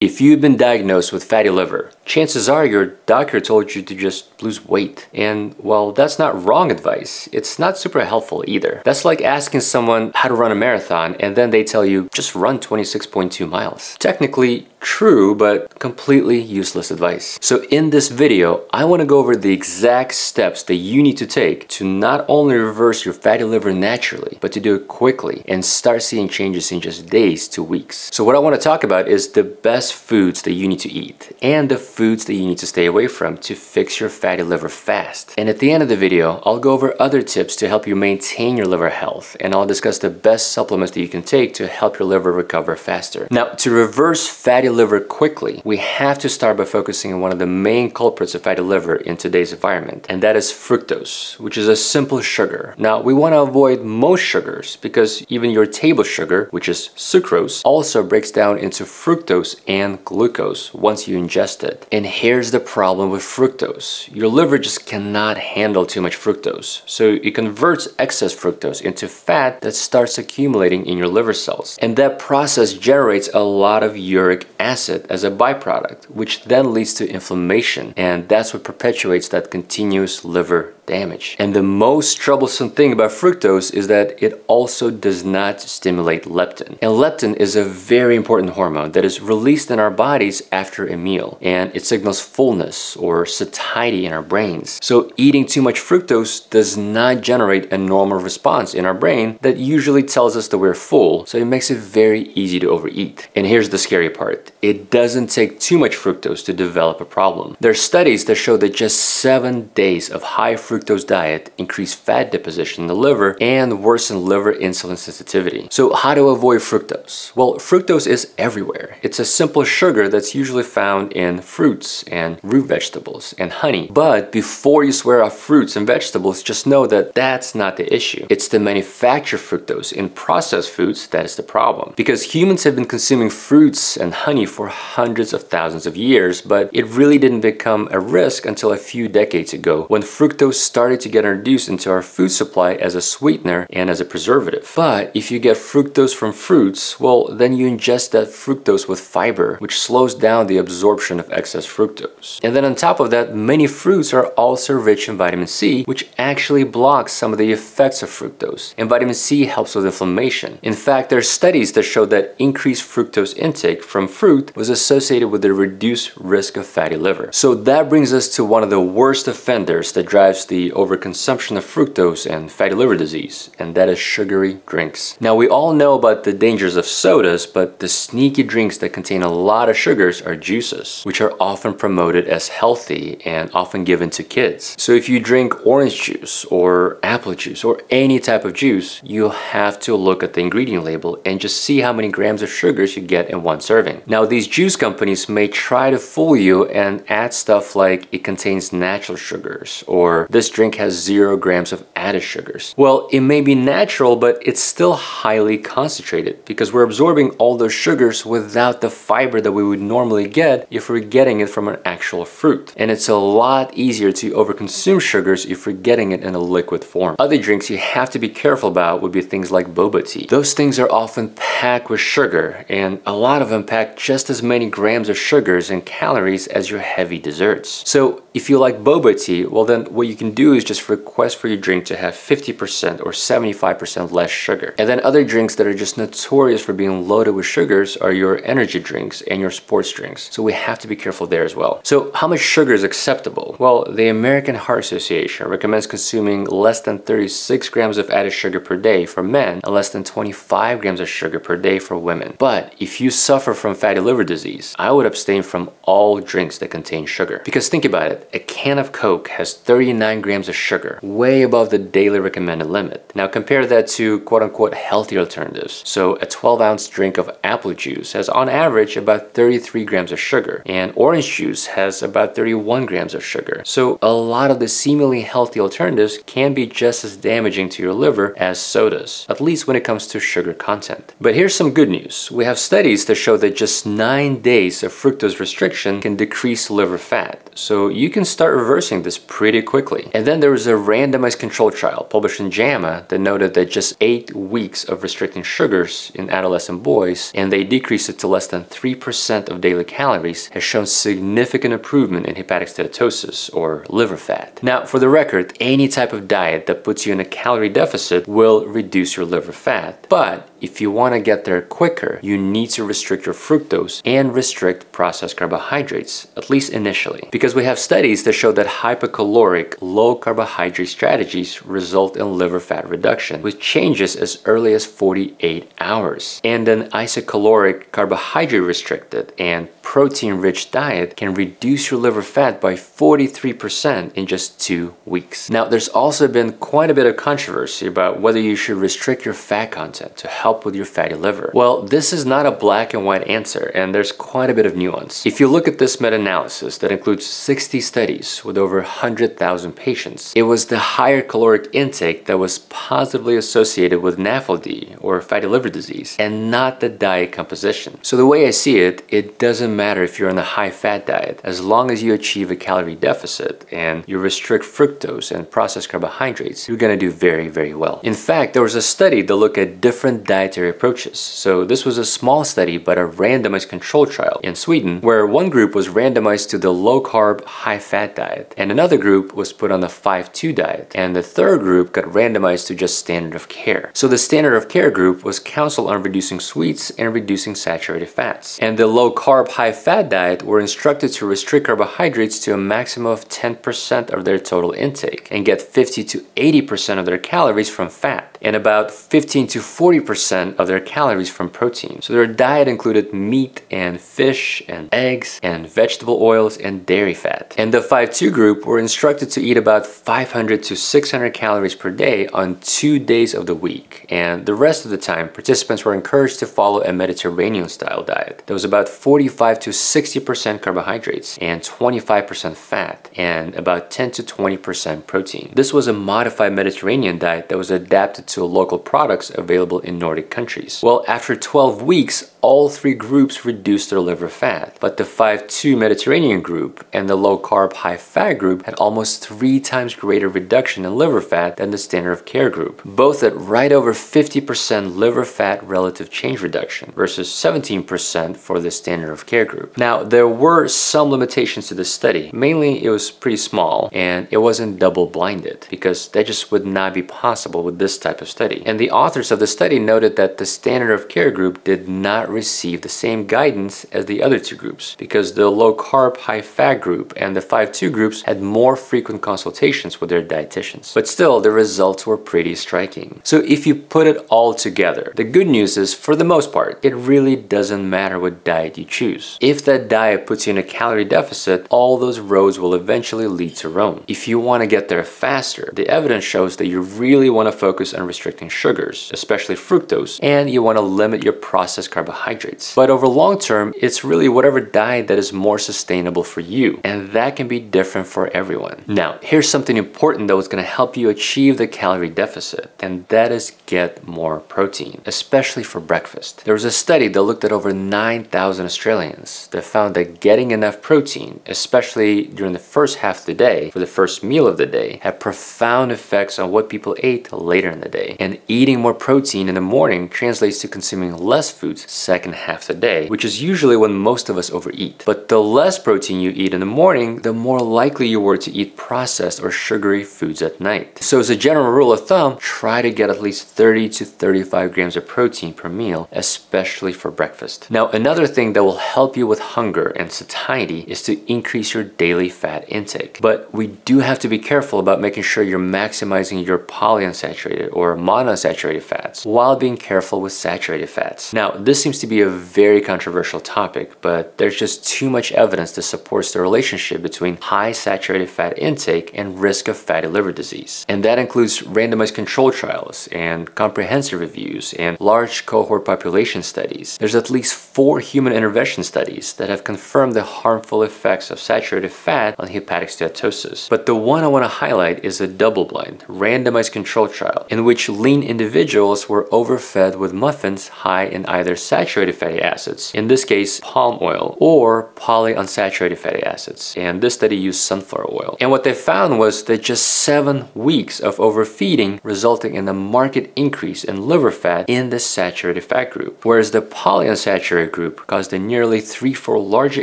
If you've been diagnosed with fatty liver, chances are your doctor told you to just lose weight. And well, that's not wrong advice. It's not super helpful either. That's like asking someone how to run a marathon and then they tell you just run 26.2 miles. Technically true, but completely useless advice. So in this video, I want to go over the exact steps that you need to take to not only reverse your fatty liver naturally, but to do it quickly and start seeing changes in just days to weeks. So what I want to talk about is the best foods that you need to eat and the foods that you need to stay away from to fix your fatty liver fast. And at the end of the video, I'll go over other tips to help you maintain your liver health, and I'll discuss the best supplements that you can take to help your liver recover faster. Now, to reverse fatty liver quickly, we have to start by focusing on one of the main culprits of fatty liver in today's environment, and that is fructose, which is a simple sugar. Now, we want to avoid most sugars because even your table sugar, which is sucrose, also breaks down into fructose and glucose once you ingest it. And here's the problem with fructose. Your liver just cannot handle too much fructose, so it converts excess fructose into fat that starts accumulating in your liver cells. And that process generates a lot of uric acid as a byproduct, which then leads to inflammation, and that's what perpetuates that continuous liver damage. And the most troublesome thing about fructose is that it also does not stimulate leptin. And leptin is a very important hormone that is released in our bodies after a meal, and it signals fullness or satiety in our brains. So eating too much fructose does not generate a normal response in our brain that usually tells us that we're full, so it makes it very easy to overeat. And here's the scary part. It doesn't take too much fructose to develop a problem. There are studies that show that just 7 days of high fructose diet increase fat deposition in the liver and worsen liver insulin sensitivity. So how to avoid fructose? Well, fructose is everywhere. It's a simple sugar that's usually found in fruits and root vegetables and honey. But before you swear off fruits and vegetables, just know that that's not the issue. It's the manufactured fructose in processed foods that is the problem. Because humans have been consuming fruits and honey for hundreds of thousands of years, but it really didn't become a risk until a few decades ago when fructose started to get introduced into our food supply as a sweetener and as a preservative. But if you get fructose from fruits, well, then you ingest that fructose with fiber, which slows down the absorption of excess fructose. And then on top of that, many fruits are also rich in vitamin C, which actually blocks some of the effects of fructose. And vitamin C helps with inflammation. In fact, there are studies that show that increased fructose intake from fruit was associated with a reduced risk of fatty liver. So that brings us to one of the worst offenders that drives the overconsumption of fructose and fatty liver disease, and that is sugary drinks. Now, we all know about the dangers of sodas, but the sneaky drinks that contain a lot of sugars are juices, which are often promoted as healthy and often given to kids. So if you drink orange juice or apple juice or any type of juice, you have to look at the ingredient label and just see how many grams of sugars you get in one serving. Now, these juice companies may try to fool you and add stuff like it contains natural sugars or this drink has 0 grams of added sugars. Well, it may be natural, but it's still highly concentrated because we're absorbing all those sugars without the fiber that we would normally get if we're getting it from an actual fruit. And it's a lot easier to overconsume sugars if we're getting it in a liquid form. Other drinks you have to be careful about would be things like boba tea. Those things are often packed with sugar, and a lot of them pack just as many grams of sugars and calories as your heavy desserts. So if you like boba tea, well then what you can do is just request for your drink to have 50% or 75% less sugar. And then other drinks that are just notorious for being loaded with sugars are your energy drinks and your sports drinks. So we have to be careful there as well. So how much sugar is acceptable? Well, the American Heart Association recommends consuming less than 36 grams of added sugar per day for men and less than 25 grams of sugar per day for women. But if you suffer from fatty liver disease, I would abstain from all drinks that contain sugar. Because think about it, a can of Coke has 39 grams of sugar, way above the daily recommended limit. Now compare that to quote-unquote healthy alternatives. So a 12-ounce drink of apple juice has on average about 33 grams of sugar, and orange juice has about 31 grams of sugar. So a lot of the seemingly healthy alternatives can be just as damaging to your liver as sodas, at least when it comes to sugar content. But here's some good news. We have studies that show that just 9 days of fructose restriction can decrease liver fat. So you can start reversing this pretty quickly. And then there was a randomized control trial published in JAMA that noted that just 8 weeks of restricting sugars in adolescent boys, and they decreased it to less than 3% of daily calories, has shown significant improvement in hepatic steatosis, or liver fat. Now, for the record, any type of diet that puts you in a calorie deficit will reduce your liver fat, but if you want to get there quicker, you need to restrict your fructose and restrict processed carbohydrates, at least initially. Because we have studies that show that hypercaloric, low carbohydrate strategies result in liver fat reduction, with changes as early as 48 hours. And an isocaloric, carbohydrate restricted, and protein-rich diet can reduce your liver fat by 43% in just 2 weeks. Now, there's also been quite a bit of controversy about whether you should restrict your fat content to help with your fatty liver. Well, this is not a black and white answer, and there's quite a bit of nuance. If you look at this meta-analysis that includes 60 studies with over 100,000 patients, it was the higher caloric intake that was positively associated with NAFLD, or fatty liver disease, and not the diet composition. So the way I see it, it doesn't matter if you're on a high fat diet, as long as you achieve a calorie deficit and you restrict fructose and processed carbohydrates, you're gonna do very, very well. In fact, there was a study that looked at different dietary approaches. So this was a small study, but a randomized control trial in Sweden, where one group was randomized to the low carb, high fat diet, and another group was put on the 5-2 diet, and the third group got randomized to just standard of care. So the standard of care group was counseled on reducing sweets and reducing saturated fats, and the low carb, high fat diet were instructed to restrict carbohydrates to a maximum of 10% of their total intake and get 50 to 80% of their calories from fat and about 15 to 40% of their calories from protein. So their diet included meat and fish and eggs and vegetable oils and dairy fat. And the 5-2 group were instructed to eat about 500 to 600 calories per day on 2 days of the week, and the rest of the time participants were encouraged to follow a Mediterranean style diet that was about 45 to 60% carbohydrates and 25% fat and about 10 to 20% protein. This was a modified Mediterranean diet that was adapted to local products available in Nordic countries. Well, after 12 weeks, all three groups reduced their liver fat, but the 5-2 Mediterranean group and the low-carb, high-fat group had almost 3 times greater reduction in liver fat than the standard of care group, both at right over 50% liver fat relative change reduction versus 17% for the standard of care group. Now, there were some limitations to this study. Mainly, it was pretty small, and it wasn't double-blinded, because that just would not be possible with this type of study. And the authors of the study noted that the standard of care group did not receive the same guidance as the other two groups, because the low-carb, high-fat group and the 5-2 groups had more frequent consultations with their dietitians. But still, the results were pretty striking. So if you put it all together, the good news is, for the most part, it really doesn't matter what diet you choose. If that diet puts you in a calorie deficit, all those roads will eventually lead to Rome. If you want to get there faster, the evidence shows that you really want to focus on restricting sugars, especially fructose, and you want to limit your processed carbohydrates. But over long term, it's really whatever diet that is more sustainable for you, and that can be different for everyone. Now, here's something important that was going to help you achieve the calorie deficit, and that is get more protein, especially for breakfast. There was a study that looked at over 9,000 Australians that found that getting enough protein, especially during the first half of the day, for the first meal of the day, had profound effects on what people ate later in the day. And eating more protein in the morning translates to consuming less foods second half of the day, which is usually when most of us overeat. But the less protein you eat in the morning, the more likely you were to eat processed or sugary foods at night. So as a general rule of thumb, try to get at least 30 to 35 grams of protein per meal, especially for breakfast. Now, another thing that will help you with hunger and satiety is to increase your daily fat intake. But we do have to be careful about making sure you're maximizing your polyunsaturated or monounsaturated fats while being careful with saturated fats. Now, this seems to be a very controversial topic, but there's just too much evidence that supports the relationship between high saturated fat intake and risk of fatty liver disease. And that includes randomized control trials and comprehensive reviews and large cohort population studies. There's at least 4 human intervention studies that have confirmed the harmful effects of saturated fat on hepatic steatosis. But the one I want to highlight is a double-blind, randomized control trial in which which lean individuals were overfed with muffins high in either saturated fatty acids, in this case palm oil, or polyunsaturated fatty acids. And this study used sunflower oil. And what they found was that just 7 weeks of overfeeding resulting in a marked increase in liver fat in the saturated fat group, whereas the polyunsaturated group caused a nearly threefold larger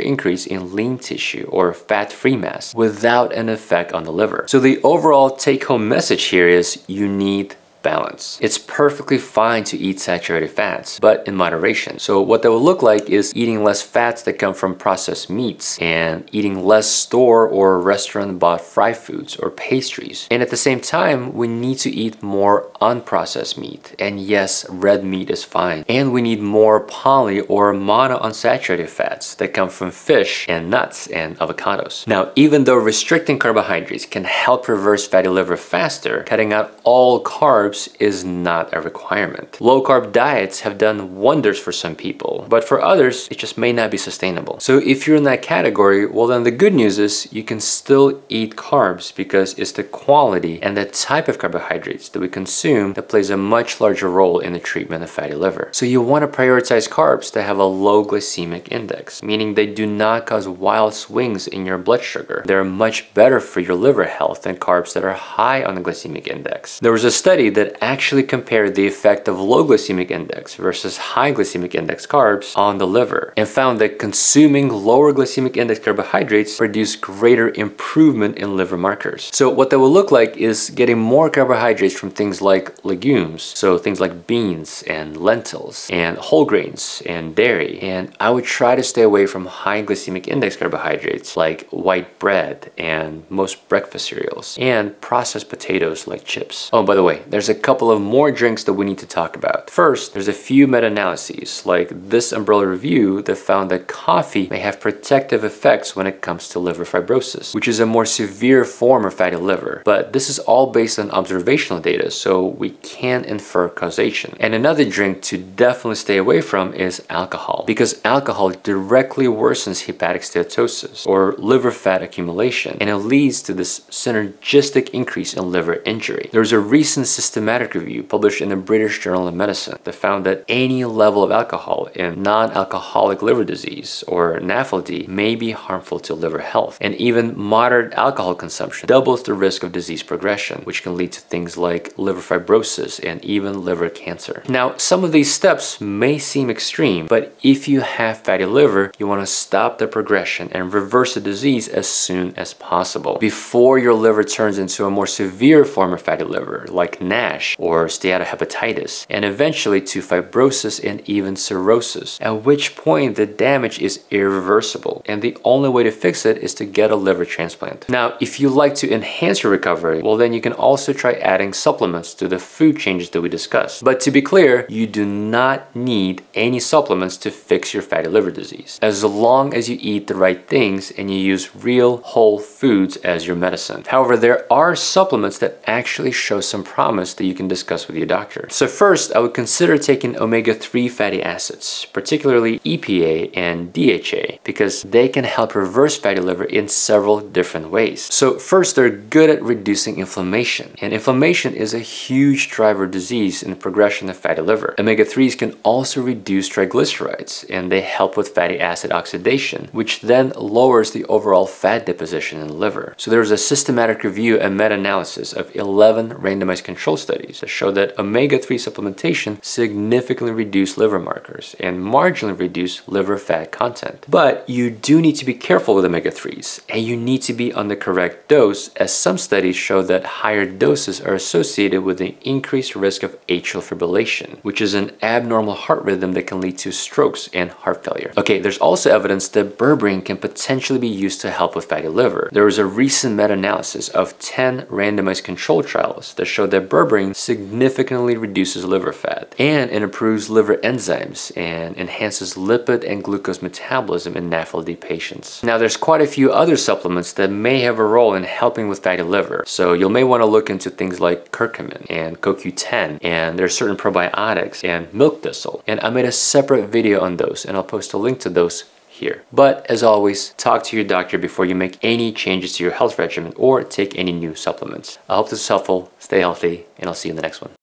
increase in lean tissue or fat-free mass without an effect on the liver. So the overall take-home message here is you need balance. It's perfectly fine to eat saturated fats, but in moderation. So what that will look like is eating less fats that come from processed meats and eating less store or restaurant bought fried foods or pastries. And at the same time, we need to eat more unprocessed meat. And yes, red meat is fine. And we need more poly or monounsaturated fats that come from fish and nuts and avocados. Now, even though restricting carbohydrates can help reverse fatty liver faster, cutting out all carbs is not a requirement. Low-carb diets have done wonders for some people, but for others, it just may not be sustainable. So if you're in that category, well then the good news is you can still eat carbs because it's the quality and the type of carbohydrates that we consume that plays a much larger role in the treatment of fatty liver. So you want to prioritize carbs that have a low glycemic index, meaning they do not cause wild swings in your blood sugar. They're much better for your liver health than carbs that are high on the glycemic index. There was a study that actually compared the effect of low glycemic index versus high glycemic index carbs on the liver and found that consuming lower glycemic index carbohydrates produced greater improvement in liver markers. So what that will look like is getting more carbohydrates from things like legumes, so things like beans and lentils and whole grains and dairy. And I would try to stay away from high glycemic index carbohydrates like white bread and most breakfast cereals and processed potatoes like chips. Oh, by the way, there's a couple of more drinks that we need to talk about. First, there's a few meta-analyses like this umbrella review that found that coffee may have protective effects when it comes to liver fibrosis, which is a more severe form of fatty liver. But this is all based on observational data, so we can infer causation. And another drink to definitely stay away from is alcohol, because alcohol directly worsens hepatic steatosis or liver fat accumulation, and it leads to this synergistic increase in liver injury. There's a recent systematic review published in the British Journal of Medicine that found that any level of alcohol in non-alcoholic liver disease or NAFLD may be harmful to liver health, and even moderate alcohol consumption doubles the risk of disease progression, which can lead to things like liver fibrosis and even liver cancer. Now, some of these steps may seem extreme, but if you have fatty liver, you want to stop the progression and reverse the disease as soon as possible before your liver turns into a more severe form of fatty liver like NASH or steatohepatitis, and eventually to fibrosis and even cirrhosis, at which point the damage is irreversible and the only way to fix it is to get a liver transplant. Now, if you like to enhance your recovery, well then you can also try adding supplements to the food changes that we discussed. But to be clear, you do not need any supplements to fix your fatty liver disease, as long as you eat the right things and you use real whole foods as your medicine. However, there are supplements that actually show some promise that you can discuss with your doctor. So first, I would consider taking omega-3 fatty acids, particularly EPA and DHA, because they can help reverse fatty liver in several different ways. So first, they're good at reducing inflammation, and inflammation is a huge driver of disease in the progression of fatty liver. Omega-3s can also reduce triglycerides, and they help with fatty acid oxidation, which then lowers the overall fat deposition in the liver. So there's a systematic review and meta-analysis of 11 randomized control studies that show that omega-3 supplementation significantly reduced liver markers and marginally reduced liver fat content. But you do need to be careful with omega-3s, and you need to be on the correct dose, as some studies show that higher doses are associated with an increased risk of atrial fibrillation, which is an abnormal heart rhythm that can lead to strokes and heart failure. Okay, there's also evidence that berberine can potentially be used to help with fatty liver. There was a recent meta-analysis of 10 randomized control trials that showed that berberine significantly reduces liver fat, and it improves liver enzymes and enhances lipid and glucose metabolism in NAFLD patients. Now, there's quite a few other supplements that may have a role in helping with fatty liver, so you may want to look into things like curcumin and CoQ10, and there's certain probiotics and milk thistle, and I made a separate video on those, and I'll post a link to those here. But as always, talk to your doctor before you make any changes to your health regimen or take any new supplements. I hope this is helpful. Stay healthy, and I'll see you in the next one.